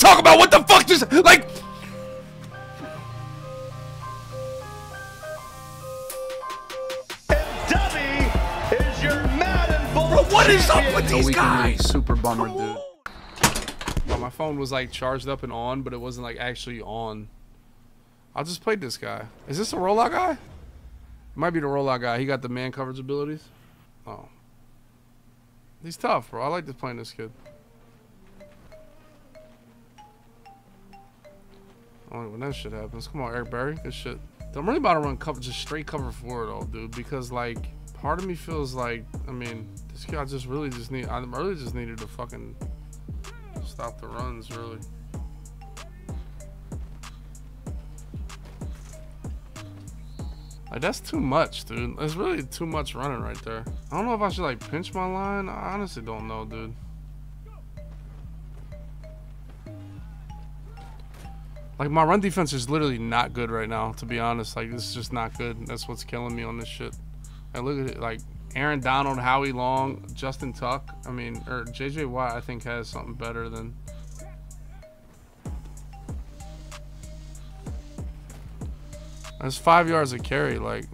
talking about. What the fuck just like? What is up with these guys? Super bummer, dude. Well, my phone was like charged up and on, but it wasn't like actually on. I just played this guy. Is this a rollout guy? It might be the rollout guy. He got the man coverage abilities. Oh, he's tough, bro. I like playing this kid. Oh, when that shit happens, come on, Eric Berry, good shit. I'm really about to run cover, just straight cover four, though, dude, because like. Part of me feels like, I mean, this guy just really just need. I really just needed to fucking stop the runs, really. Like that's too much, dude. That's really too much running right there. I don't know if I should like pinch my line. I honestly don't know, dude. Like my run defense is literally not good right now, to be honest. Like this is just not good. That's what's killing me on this shit. And look at it, like Aaron Donald, Howie Long, Justin Tuck. I mean, or JJ Watt, I think, has something better than. That's 5 yards of carry, like.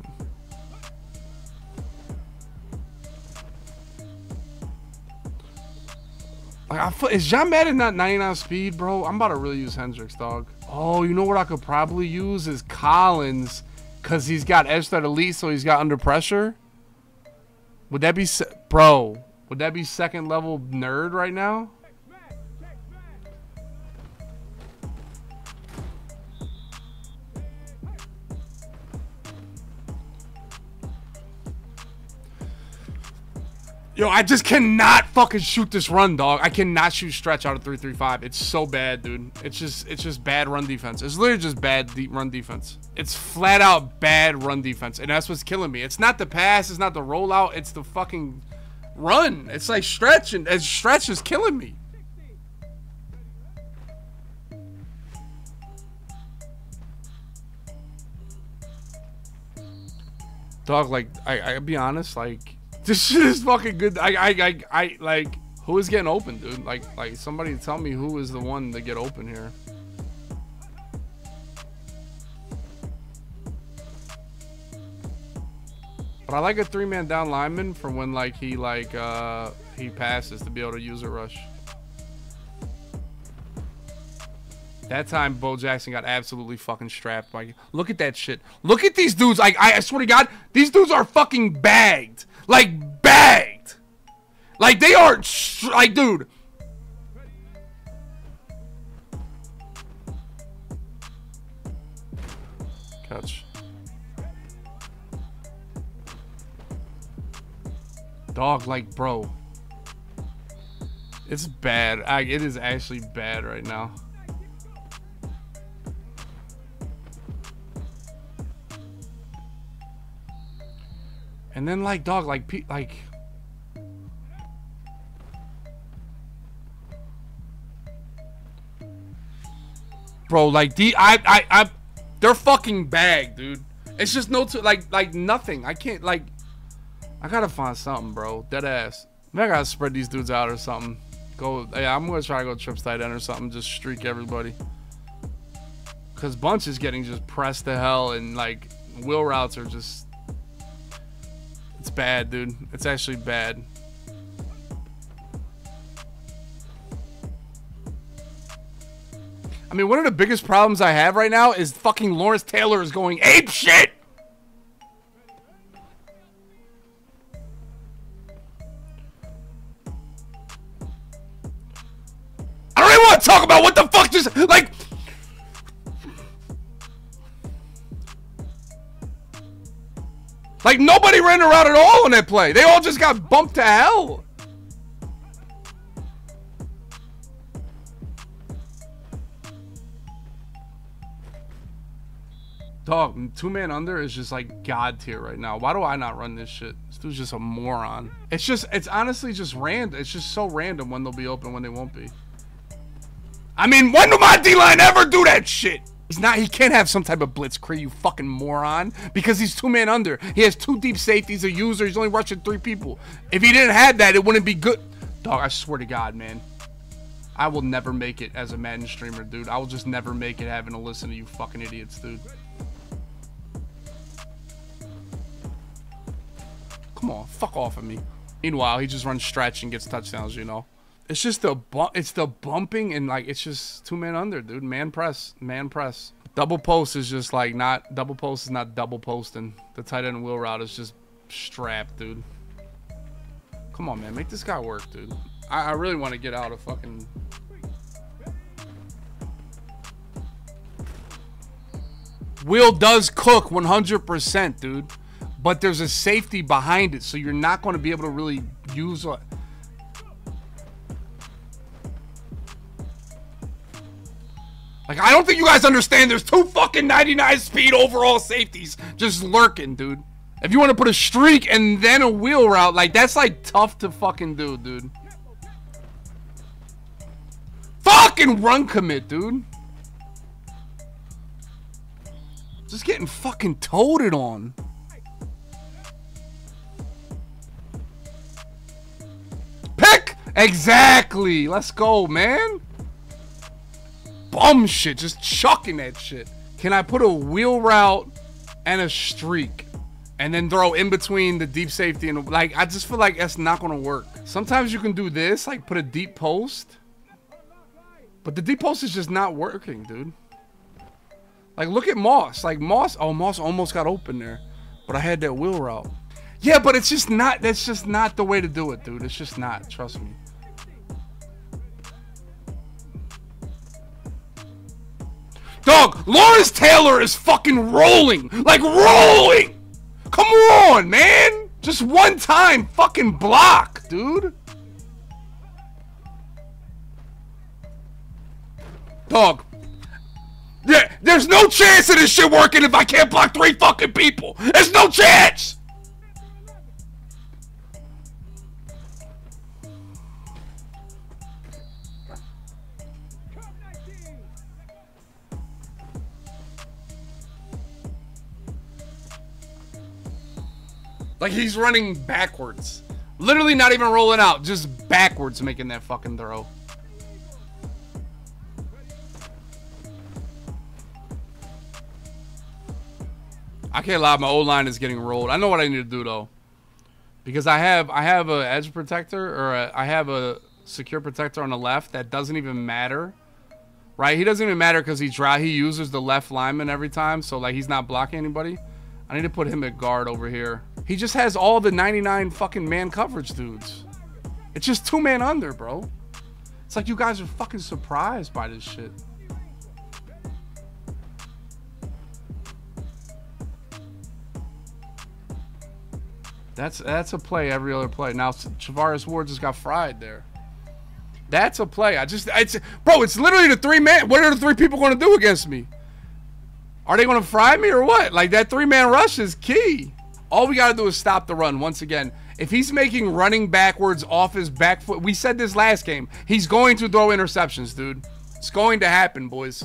Is John Madden not 99 speed, bro? I'm about to really use Hendricks, dog. Oh, you know what I could probably use is Collins. Because he's got edge that elite, so he's got under pressure. Would that be, bro, would that be second level nerd right now? Yo, I just cannot fucking shoot this run, dog. I cannot shoot stretch out of 3-3-5. It's so bad, dude. It's just bad run defense. It's literally just bad deep run defense. It's flat out bad run defense, and that's what's killing me. It's not the pass, it's not the rollout, it's the fucking run. It's like stretch, and stretch is killing me. Dog, like I'll be honest, like. This shit is fucking good. I like, who is getting open, dude? Like somebody tell me who is the one to get open here. But I like a three-man down lineman from when like he passes to be able to use a rush. That time, Bo Jackson got absolutely fucking strapped. Like, look at that shit. Look at these dudes. I swear to God, these dudes are fucking bagged. Like, bagged. Like, they are, like, dude. Catch. Dog, like, bro. It's bad. It is actually bad right now. And then, like, dog, like, bro, like, they're fucking bagged, dude. It's just no, like, nothing. I can't, like, I gotta find something, bro. Dead ass. Maybe I gotta spread these dudes out or something. Go, yeah, I'm gonna try to go trips tight end or something. Just streak everybody. Cause bunch is getting just pressed to hell, and like, wheel routes are just. It's bad, dude. It's actually bad. I mean, one of the biggest problems I have right now is fucking Lawrence Taylor is going ape shit. I don't even want to talk about what the fuck just like. Like, nobody ran around at all on that play. They all just got bumped to hell. Dog, two-man under is just, like, God tier right now. Why do I not run this shit? This dude's just a moron. It's honestly just random. It's just so random when they'll be open, when they won't be. I mean, when will my D-line ever do that shit? He's not, he can't have some type of blitz crew, you fucking moron. Because he's two-man under. He has two deep safeties, a user. He's only rushing 3 people. If he didn't have that, it wouldn't be good. Dog, I swear to God, man. I will never make it as a Madden streamer, dude. I will just never make it having to listen to you fucking idiots, dude. Come on, fuck off of me. Meanwhile, he just runs stretch and gets touchdowns, you know. It's just the bumping and like it's just two man under, dude. Man press, man press. Double post is just like not double post is not double posting. The tight end wheel route is just strapped, dude. Come on, man, make this guy work, dude. I really want to get out of fucking. Will does cook 100%, dude. But there's a safety behind it, so you're not going to be able to really use a. Like, I don't think you guys understand. There's two fucking 99 speed overall safeties just lurking, dude. If you want to put a streak and then a wheel route, like, that's, like, tough to fucking do, dude. Fucking run commit, dude. Just getting fucking toted on. Pick! Exactly. Let's go, man. Bum shit. Just chucking that shit. Can I put a wheel route and a streak? And then throw in between the deep safety and like I just feel like that's not gonna work. Sometimes you can do this, like put a deep post, but the deep post is just not working, dude. Like look at Moss, like Moss. Oh, Moss almost got open there, but I had that wheel route. Yeah, but it's just not. That's just not the way to do it, dude. It's just not. Trust me. Dog, Lawrence Taylor is fucking rolling, like rolling. Come on, man! Just one time fucking block, dude! Dog. Yeah, there's no chance of this shit working if I can't block three fucking people! There's no chance! Like, he's running backwards. Literally not even rolling out. Just backwards making that fucking throw. I can't lie, my O-line is getting rolled. I know what I need to do, though. Because I have a edge protector, or I have a secure protector on the left that doesn't even matter. Right? He doesn't even matter because he uses the left lineman every time. So, like, he's not blocking anybody. I need to put him at guard over here. He just has all the 99 fucking man coverage dudes. It's just two man under, bro. It's like you guys are fucking surprised by this shit. That's a play every other play. Now Chavaris Ward just got fried there. That's a play. Bro, it's literally the three man. What are the three people going to do against me? Are they going to fry me or what? Like, that three-man rush is key. All we got to do is stop the run. Once again, if he's making running backwards off his back foot, we said this last game, he's going to throw interceptions, dude. It's going to happen, boys.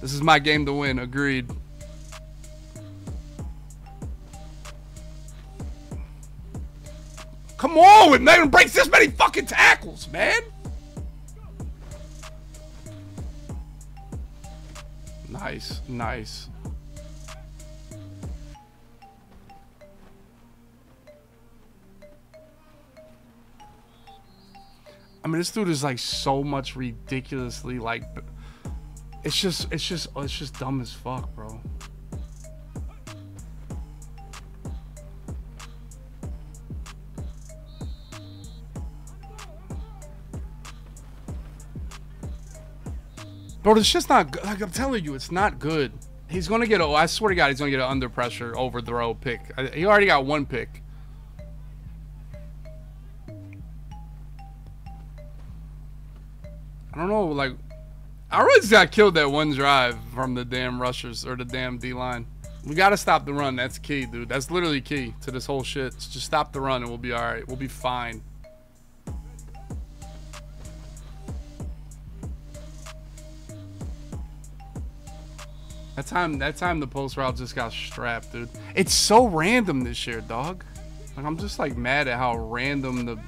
This is my game to win. Agreed. Come on, it never breaks this many fucking tackles, man. Nice, nice. I mean, this dude is like so much ridiculously like. It's just dumb as fuck, bro. Bro, it's just not good. Like, I'm telling you, it's not good. He's going to get a... I swear to God, he's going to get an under pressure overthrow pick. He already got one pick. I don't know, like... I really just got killed that one drive from the damn rushers or the damn D-line. We got to stop the run. That's key, dude. That's literally key to this whole shit. It's just stop the run and we'll be all right. We'll be fine. That time the post route just got strapped, dude. It's so random this year, dog. Like, I'm just like mad at how random the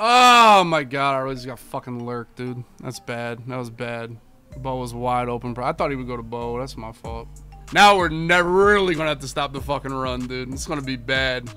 Oh my god, I really just got fucking lurked, dude. That's bad. That was bad. Bo was wide open. I thought he would go to Bo. That's my fault. Now we're never really gonna have to stop the fucking run, dude. It's gonna be bad.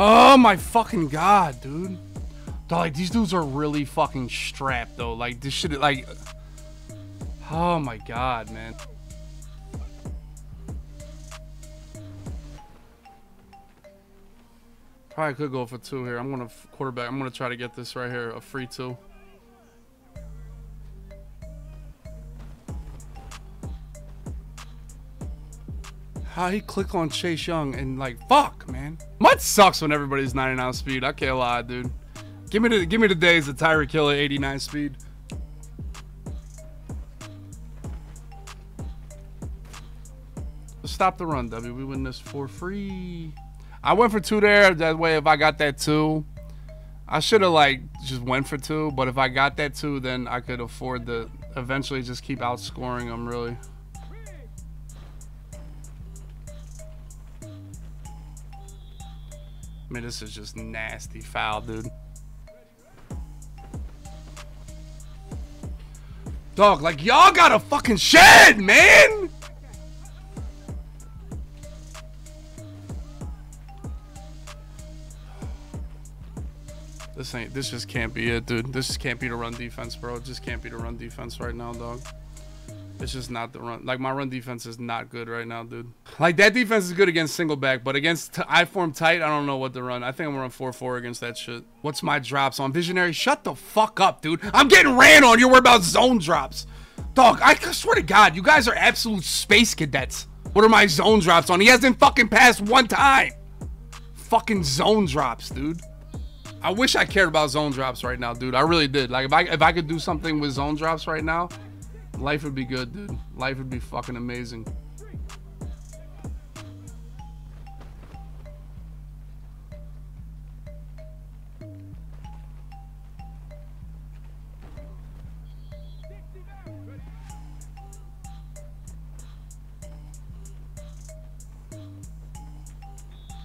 Oh my fucking god, dude. Dog, like, these dudes are really fucking strapped, though. Like, this shit, like... Oh my god, man. Probably could go for two here. I'm gonna quarterback. I'm gonna try to get this right here. A free two. How he clicked on Chase Young and like, fuck, man. Mutt sucks when everybody's 99 speed. I can't lie, dude. Give me the days of Tyreek Hill at 89 speed. Stop the run, W. We win this for free. I went for two there. That way, if I got that two, I should have like just went for two. But if I got that two, then I could afford to eventually just keep outscoring them, really. I mean, this is just nasty foul, dude. Dog, like, y'all got a fucking shed, man! This just can't be it, dude. This just can't be the run defense, bro. It just can't be the run defense right now, dog. It's just not the run. Like, my run defense is not good right now, dude. Like, that defense is good against single back, but against I-form tight, I don't know what to run. I think I'm going to run 4-4 against that shit. What's my drops on? Visionary, shut the fuck up, dude. I'm getting ran on. You're worried about zone drops. Dog, I swear to God, you guys are absolute space cadets. What are my zone drops on? He hasn't fucking passed one time. Fucking zone drops, dude. I wish I cared about zone drops right now, dude. I really did. Like, if I could do something with zone drops right now, life would be good, dude. Life would be fucking amazing.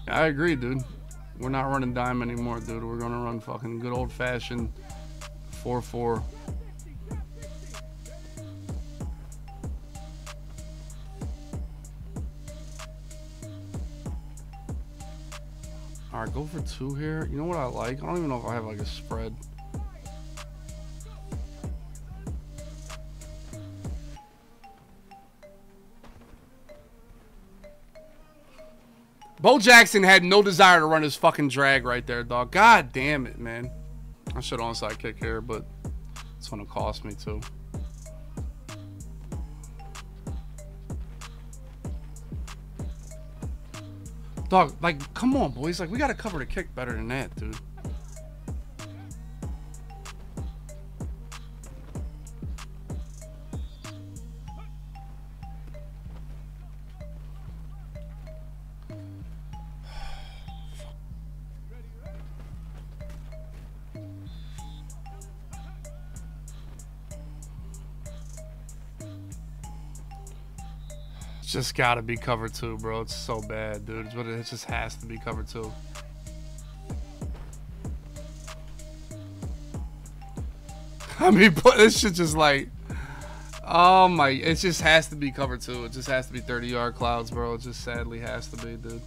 I agree, dude. We're not running dime anymore, dude. We're gonna run fucking good old-fashioned 4-4. All right, go for two here. You know what I like? I don't even know if I have like a spread. Bo Jackson had no desire to run his fucking drag right there, dog. God damn it, man. I should onside kick here, but it's gonna cost me too. Dog, like, come on, boys. Like, we gotta cover the kick better than that, dude. Just gotta be cover two, bro. It's so bad, dude. But it just has to be cover two. I mean, but this shit just like, oh my! It just has to be cover two. It just has to be 30-yard clouds, bro. It just sadly has to be, dude.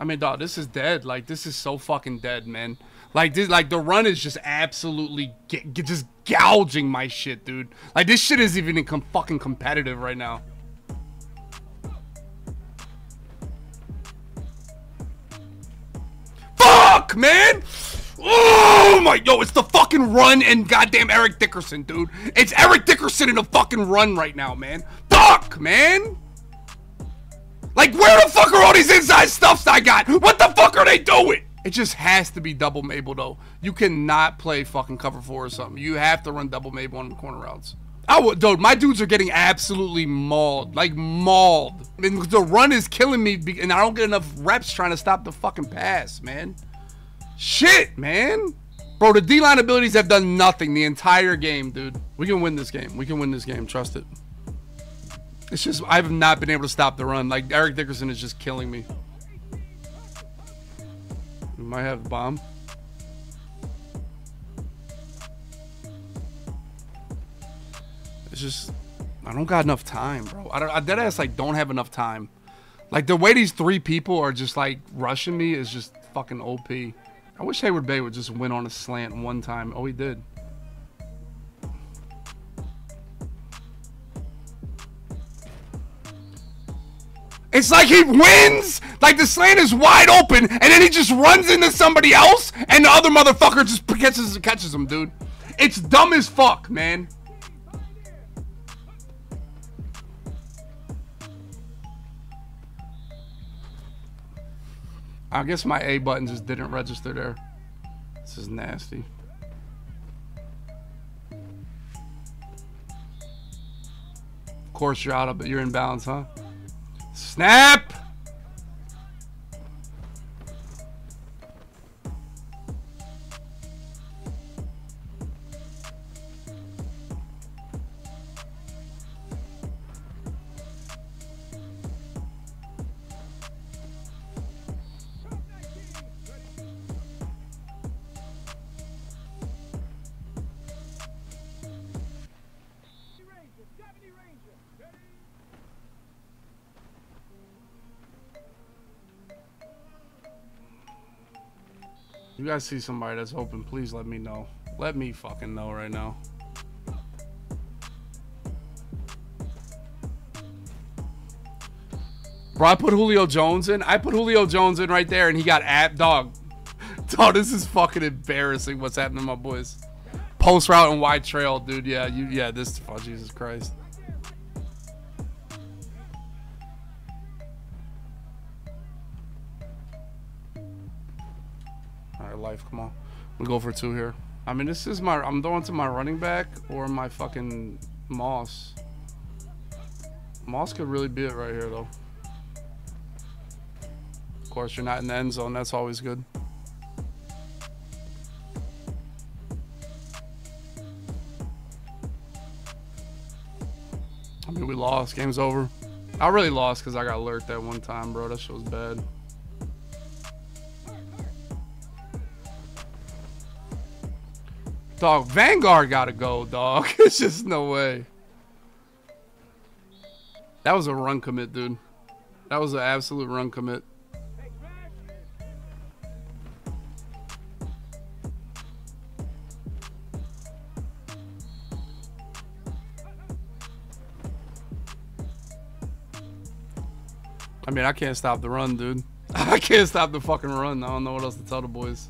I mean, dog, this is dead. Like, this is so fucking dead, man. Like, this, like, the run is just absolutely just gouging my shit, dude. Like, this shit isn't even fucking competitive right now. Tuck, man. Oh my, yo, it's the fucking run and goddamn Eric Dickerson, dude. It's Eric Dickerson in the fucking run right now, man. Fuck, man. Like, where the fuck are all these inside stuffs I got? What the fuck are they doing? It just has to be double Mabel, though. You cannot play fucking cover four or something. You have to run double Mabel on the corner routes. I would, dude, my dudes are getting absolutely mauled. Like, mauled. I mean, the run is killing me, and I don't get enough reps trying to stop the fucking pass, man. Shit, man. Bro, the D-line abilities have done nothing the entire game, dude. We can win this game. We can win this game. Trust it. It's just, I have not been able to stop the run. Like, Eric Dickerson is just killing me. We might have a bomb. It's just, I don't got enough time, bro. I deadass, like, don't have enough time. Like, the way these three people are just, like, rushing me is just fucking OP. I wish Hayward Bay would just win on a slant one time. Oh, he did. It's like he wins, like the slant is wide open, and then he just runs into somebody else, and the other motherfucker just catches him, dude. It's dumb as fuck, man. I guess my A button just didn't register there. This is nasty. Of course you're out of, but you're in bounds, huh? Snap! You guys see somebody that's open, please let me know. Let me fucking know right now. Bro, I put Julio Jones in. I put Julio Jones in right there and he got app dog. Dog, this is fucking embarrassing what's happening to my boys. Post route and wide trail, dude. Yeah, this, oh, Jesus Christ. Life, come on, we go for two here. I mean, this is my, I'm throwing to my running back or my fucking Moss. Moss could really be it right here, though. Of course, you're not in the end zone. That's always good. I mean, we lost. Game's over. I really lost because I got lurked that one time, bro. That shit was bad. Dog, Vanguard gotta go, dog. It's just no way. That was a run commit, dude. That was an absolute run commit. I mean, I can't stop the run, dude. I can't stop the fucking run. I don't know what else to tell the boys.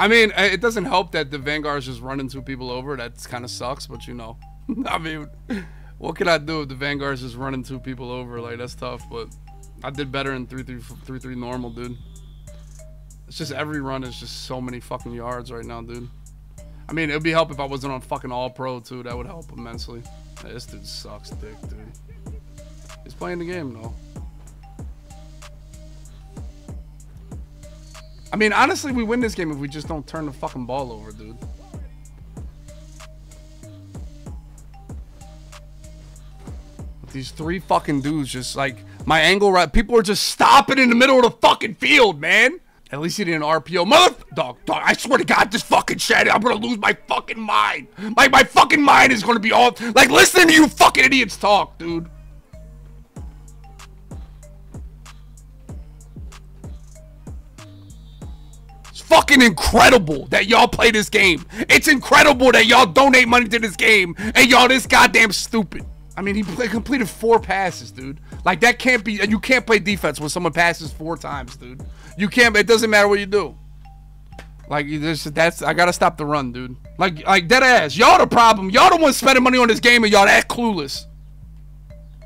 I mean, it doesn't help that the Vanguard's just running two people over. That kind of sucks, but you know. I mean, what can I do if the Vanguard's just running two people over? Like, that's tough, but I did better in 3-3 normal, dude. It's just every run is just so many fucking yards right now, dude. I mean, it would be help if I wasn't on fucking All-Pro, too. That would help immensely. This dude sucks dick, dude. He's playing the game, though. I mean, honestly, we win this game if we just don't turn the fucking ball over, dude. These three fucking dudes just, like, my angle right. People are just stopping in the middle of the fucking field, man. At least he didn't RPO. Dog, I swear to God, this fucking shit, I'm going to lose my fucking mind. Like, my fucking mind is going to be off. Like, listening to you fucking idiots talk, dude. Fucking incredible that y'all play this game. It's incredible that y'all donate money to this game and y'all this goddamn stupid. I mean, he completed 4 passes, dude. Like, that can't be. You can't play defense when someone passes 4 times, dude. You can't. It doesn't matter what you do. Like, that's. I gotta stop the run, dude. Like dead ass. Y'all the problem. Y'all the ones spending money on this game, and y'all that clueless.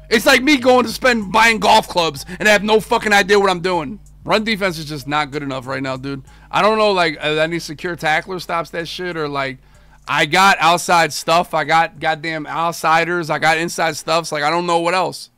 It's like me going to spend buying golf clubs and I have no fucking idea what I'm doing. Run defense is just not good enough right now, dude. I don't know, like, any secure tackler stops that shit, or like, I got outside stuff. I got goddamn outsiders. I got inside stuffs. Like, I don't know what else.